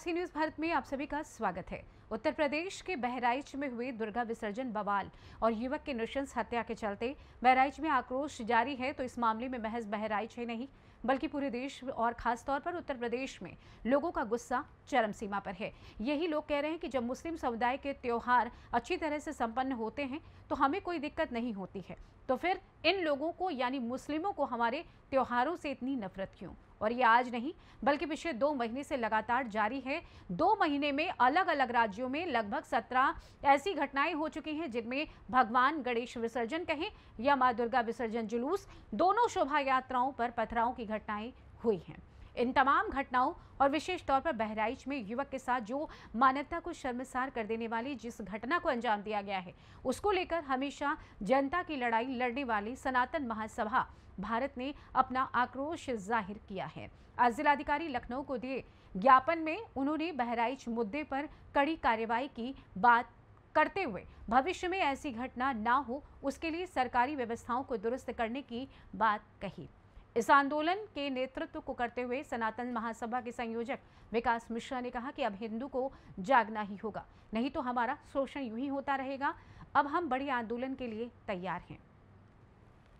सी news Bharat में आप सभी का स्वागत है। उत्तर प्रदेश के बहराइच में हुए दुर्गा विसर्जन बवाल और युवक की नृशंस हत्या के चलते बहराइच में आक्रोश जारी है। तो इस मामले में महज बहराइच ही नहीं बल्कि पूरे देश और खासतौर पर उत्तर प्रदेश में लोगों का गुस्सा चरम सीमा पर है। यही लोग कह रहे हैं कि जब मुस्लिम समुदाय के त्यौहार अच्छी तरह से संपन्न होते हैं तो हमें कोई दिक्कत नहीं होती है, तो फिर इन लोगों को यानी मुस्लिमों को हमारे त्योहारों से इतनी नफरत क्यों। और ये आज नहीं बल्कि पिछले 2 महीने से लगातार जारी है। 2 महीने में अलग अलग राज्यों में लगभग 17 ऐसी घटनाएं हो चुकी हैं जिनमें भगवान गणेश विसर्जन कहें या माँ दुर्गा विसर्जन जुलूस, दोनों शोभा यात्राओं पर पथराव की घटनाएं हुई हैं। इन तमाम घटनाओं और विशेष तौर पर बहराइच में युवक के साथ जो मानवता को शर्मसार कर देने वाली जिस घटना को अंजाम दिया गया है, उसको लेकर हमेशा जनता की लड़ाई लड़ने वाली सनातन महासभा भारत ने अपना आक्रोश जाहिर किया है। आज जिलाधिकारी लखनऊ को दिए ज्ञापन में उन्होंने बहराइच मुद्दे पर कड़ी कार्रवाई की बात करते हुए भविष्य में ऐसी घटना ना हो उसके लिए सरकारी व्यवस्थाओं को दुरुस्त करने की बात कही। इस आंदोलन के नेतृत्व को करते हुए सनातन महासभा के संयोजक विकास मिश्रा ने कहा कि अब हिंदू को जागना ही होगा, नहीं तो हमारा शोषण यूं ही होता रहेगा। अब हम बड़े आंदोलन के लिए तैयार हैं।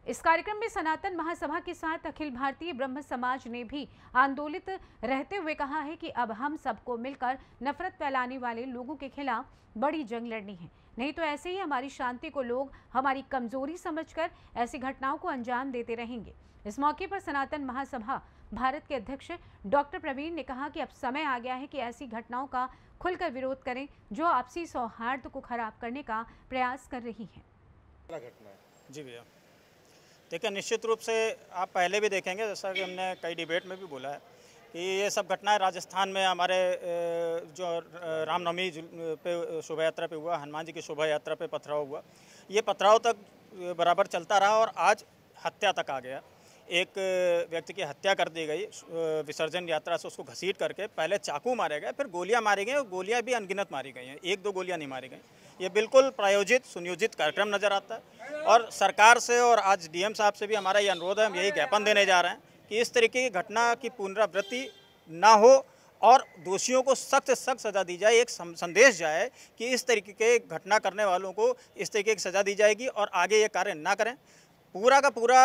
इस कार्यक्रम में सनातन महासभा के साथ अखिल भारतीय ब्रह्म समाज ने भी आंदोलित रहते हुए कहा है कि अब हम सबको मिलकर नफरत फैलाने वाले लोगों के खिलाफ बड़ी जंग लड़नी है, नहीं तो ऐसे ही हमारी शांति को लोग हमारी कमजोरी समझकर ऐसी घटनाओं को अंजाम देते रहेंगे। इस मौके पर सनातन महासभा भारत के अध्यक्ष डॉक्टर प्रवीण ने कहा कि अब समय आ गया है कि ऐसी घटनाओं का खुलकर विरोध करें जो आपसी सौहार्द को खराब करने का प्रयास कर रही है। जी भैया, देखिए, निश्चित रूप से आप पहले भी देखेंगे, जैसा कि हमने कई डिबेट में भी बोला है कि ये सब घटनाएं राजस्थान में हमारे जो रामनवमी पे शोभा यात्रा पे हुआ, हनुमान जी की शोभा यात्रा पे पथराव हुआ, ये पथराव तक बराबर चलता रहा और आज हत्या तक आ गया। एक व्यक्ति की हत्या कर दी गई विसर्जन यात्रा से, उसको घसीट करके पहले चाकू मारे गए, फिर गोलियाँ मारी गई और गोलियाँ भी अनगिनत मारी गई हैं, 1-2 गोलियाँ नहीं मारी गई। ये बिल्कुल प्रायोजित सुनियोजित कार्यक्रम नज़र आता है और सरकार से और आज डीएम साहब से भी हमारा ये अनुरोध है, हम यही ज्ञापन देने जा रहे हैं कि इस तरीके की घटना की पुनरावृत्ति ना हो और दोषियों को सख्त से सख्त सज़ा दी जाए। एक संदेश जाए कि इस तरीके के घटना करने वालों को इस तरीके की सज़ा दी जाएगी और आगे ये कार्य ना करें। पूरा का पूरा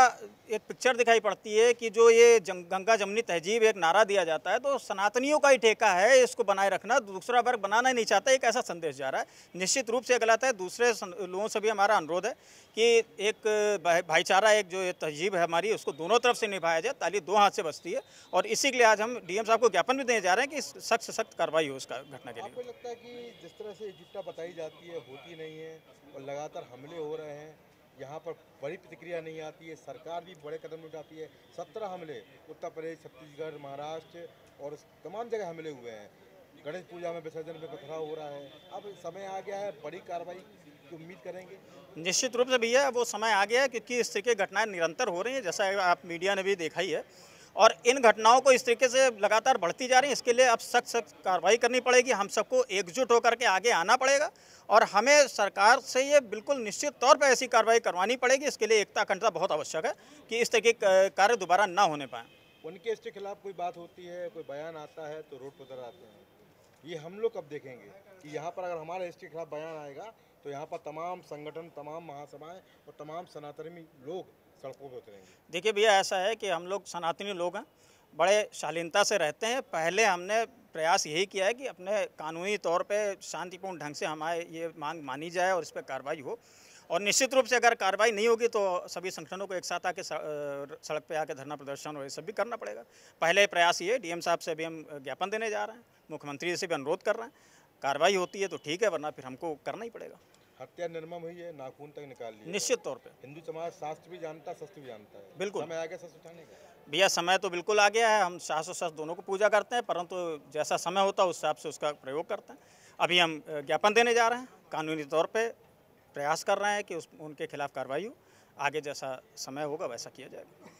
एक पिक्चर दिखाई पड़ती है कि जो ये गंगा जमनी तहजीब एक नारा दिया जाता है तो सनातनियों का ही ठेका है इसको बनाए रखना, दूसरा वर्ग बनाना ही नहीं चाहता, एक ऐसा संदेश जा रहा है। निश्चित रूप से गलत है। दूसरे लोगों से भी हमारा अनुरोध है कि एक भाईचारा, एक जो ये तहजीब है हमारी, उसको दोनों तरफ से निभाया जाए, ताली 2 हाथ से बजती है। और इसी के लिए आज हम डीएम साहब को ज्ञापन भी देने जा रहे हैं कि सख्त से सख्त कार्रवाई हो उसका घटना के लिए। आपको लगता है कि जिस तरह से झूठा बताई जाती है होती नहीं है और लगातार हमले हो रहे हैं, यहाँ पर बड़ी प्रतिक्रिया नहीं आती है, सरकार भी बड़े कदम उठाती है। 17 हमले उत्तर प्रदेश, छत्तीसगढ़, महाराष्ट्र और तमाम जगह हमले हुए हैं। गणेश पूजा में विसर्जन में पथराव हो रहा है। अब समय आ गया है, बड़ी कार्रवाई की उम्मीद करेंगे। निश्चित रूप से भैया वो समय आ गया है क्योंकि इस तरीके की घटनाएँ निरंतर हो रही हैं, जैसा आप मीडिया ने भी देखा ही है, और इन घटनाओं को इस तरीके से लगातार बढ़ती जा रही है। इसके लिए अब सख्त सख्त कार्रवाई करनी पड़ेगी, हम सबको एकजुट होकर के आगे आना पड़ेगा और हमें सरकार से ये बिल्कुल निश्चित तौर पर ऐसी कार्रवाई करवानी पड़ेगी। इसके लिए एकता अखंडता बहुत आवश्यक है कि इस तरीके के कार्य दोबारा ना होने पाए। उनके इसके खिलाफ कोई बात होती है, कोई बयान आता है तो रोड पर उतर आते हैं। ये हम लोग अब देखेंगे कि यहाँ पर अगर हमारे इसके खिलाफ बयान आएगा तो यहाँ पर तमाम संगठन, तमाम महासभाएँ और तमाम सनातनी लोग सड़कों पर उतरेंगे। देखिए भैया, ऐसा है कि हम लोग सनातनी लोग हैं, बड़े शालीनता से रहते हैं। पहले हमने प्रयास यही किया है कि अपने कानूनी तौर पे शांतिपूर्ण ढंग से हमारे ये मांग मानी जाए और इस पर कार्रवाई हो। और निश्चित रूप से अगर कार्रवाई नहीं होगी तो सभी संगठनों को एक साथ आके सड़क पे आके धरना प्रदर्शन और ये सब भी करना पड़ेगा। पहले प्रयास ये डीएम साहब से भी हम ज्ञापन देने जा रहे हैं, मुख्यमंत्री जी से भी अनुरोध कर रहे हैं, कार्रवाई होती है तो ठीक है, वरना फिर हमको करना ही पड़ेगा। हत्या निर्मम हुई है, नाखून तक निकाल लिया। निश्चित तौर पे हिंदू समाज शास्त्र भी जानता है, शस्त्र भी जानता है। बिल्कुल समय आ गया शस्त्र उठाने का। भैया समय तो बिल्कुल आ गया है, हम शास्त्र और शस्त्र दोनों को पूजा करते हैं, परंतु जैसा समय होता है उस हिसाब से उसका प्रयोग करते हैं। अभी हम ज्ञापन देने जा रहे हैं, कानूनी तौर पर प्रयास कर रहे हैं कि उनके खिलाफ कार्रवाई हो, आगे जैसा समय होगा वैसा किया जाएगा।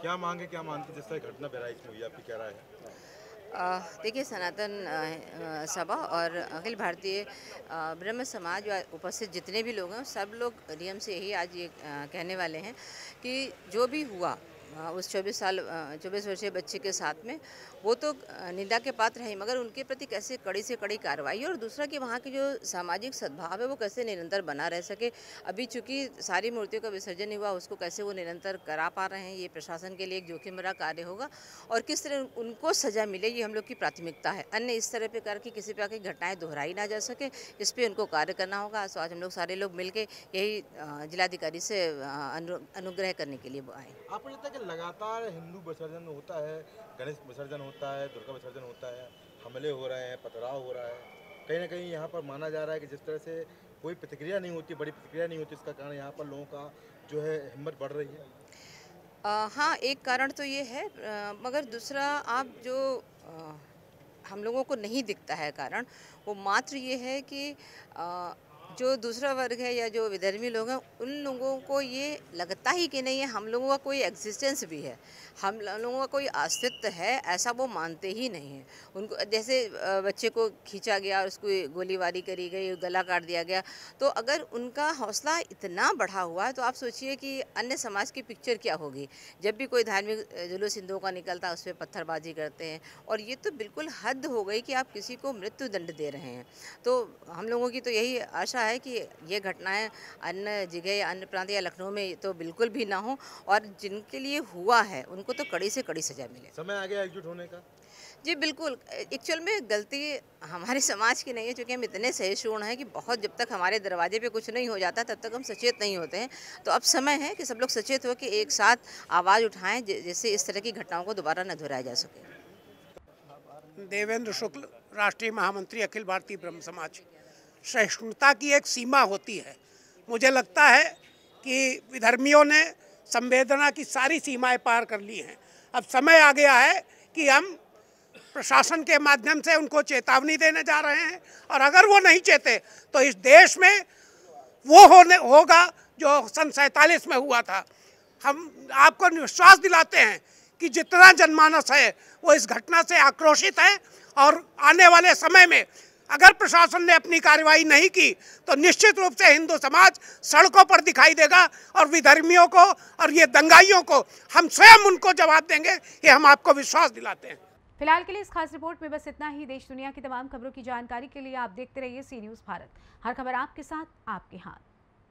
क्या मांगे, क्या मानते जिससे घटना बहराइच में हुई, आपकी क्या राय है? देखिए, सनातन सभा और अखिल भारतीय ब्रह्म समाज उपस्थित जितने भी लोग हैं सब लोग डीएम से यही आज ये कहने वाले हैं कि जो भी हुआ उस 24 वर्षीय बच्चे के साथ में, वो तो निंदा के पात्र हैं, मगर उनके प्रति कैसे कड़ी से कड़ी कार्रवाई, और दूसरा कि वहाँ की जो सामाजिक सद्भाव है वो कैसे निरंतर बना रह सके। अभी चूँकि सारी मूर्तियों का विसर्जन नहीं हुआ, उसको कैसे वो निरंतर करा पा रहे हैं, ये प्रशासन के लिए एक जोखिम भरा कार्य होगा, और किस तरह उनको सजा मिले ये हम लोग की प्राथमिकता है। अन्य इस तरह पे करके किसी प्रकार की घटनाएँ दोहराई ना जा सके, इस पर उनको कार्य करना होगा। आज हम लोग सारे लोग मिलकर यही जिलाधिकारी से अनुग्रह करने के लिए आए। आपको लगता है कि लगातार हिंदू विसर्जन होता है, गणेश विसर्जन होता है, दुर्गा विसर्जन होता है, हमले हो रहे हैं, पथराव हो रहा है, कहीं ना कहीं यहाँ पर माना जा रहा है कि जिस तरह से कोई प्रतिक्रिया नहीं होती, बड़ी प्रतिक्रिया नहीं होती, इसका कारण यहाँ पर लोगों का जो है हिम्मत बढ़ रही है? हाँ, एक कारण तो ये है, मगर दूसरा आप जो हम लोगों को नहीं दिखता है कारण, वो मात्र ये है कि जो दूसरा वर्ग है या जो विधर्मी लोग हैं, उन लोगों को ये लगता ही कि नहीं है हम लोगों का कोई एग्जिस्टेंस भी है, हम लोगों का कोई अस्तित्व है, ऐसा वो मानते ही नहीं है। उनको जैसे बच्चे को खींचा गया, उसको गोलीबारी करी गई, गला काट दिया गया, तो अगर उनका हौसला इतना बढ़ा हुआ है तो आप सोचिए कि अन्य समाज की पिक्चर क्या होगी। जब भी कोई धार्मिक जुलूस हिंदुओं का निकलता है उस पर पत्थरबाजी करते हैं, और ये तो बिल्कुल हद हो गई कि आप किसी को मृत्युदंड दे रहे हैं। तो हम लोगों की तो यही आशा है कि ये घटनाएं अन्य जगह या अन्य प्रांत या लखनऊ में तो बिल्कुल भी ना हो, और जिनके लिए हुआ है उनको तो कड़ी से कड़ी सजा मिले। समय आ गया एकजुट होने का। जी बिल्कुल, एक्चुअल में गलती हमारे समाज की नहीं है, क्योंकि हम इतने सहिष्णु हैं कि बहुत, जब तक हमारे दरवाजे पे कुछ नहीं हो जाता तब तक हम सचेत नहीं होते हैं। तो अब समय है कि सब लोग सचेत हो के एक साथ आवाज़ उठाएं, जिससे इस तरह की घटनाओं को दोबारा न दोहराया जा सके। देवेंद्र शुक्ल, राष्ट्रीय महामंत्री, अखिल भारतीय ब्रह्म समाज। सहिष्णुता की एक सीमा होती है। मुझे लगता है कि विधर्मियों ने संवेदना की सारी सीमाएं पार कर ली हैं। अब समय आ गया है कि हम प्रशासन के माध्यम से उनको चेतावनी देने जा रहे हैं, और अगर वो नहीं चेते तो इस देश में वो होगा जो सन 47 में हुआ था। हम आपको विश्वास दिलाते हैं कि जितना जनमानस है वो इस घटना से आक्रोशित है, और आने वाले समय में अगर प्रशासन ने अपनी कार्रवाई नहीं की तो निश्चित रूप से हिंदू समाज सड़कों पर दिखाई देगा, और विधर्मियों को और ये दंगाइयों को हम स्वयं उनको जवाब देंगे, ये हम आपको विश्वास दिलाते हैं। फिलहाल के लिए इस खास रिपोर्ट में बस इतना ही। देश दुनिया की तमाम खबरों की जानकारी के लिए आप देखते रहिए सी न्यूज़ भारत। हर खबर आपके साथ, आपके हाथ।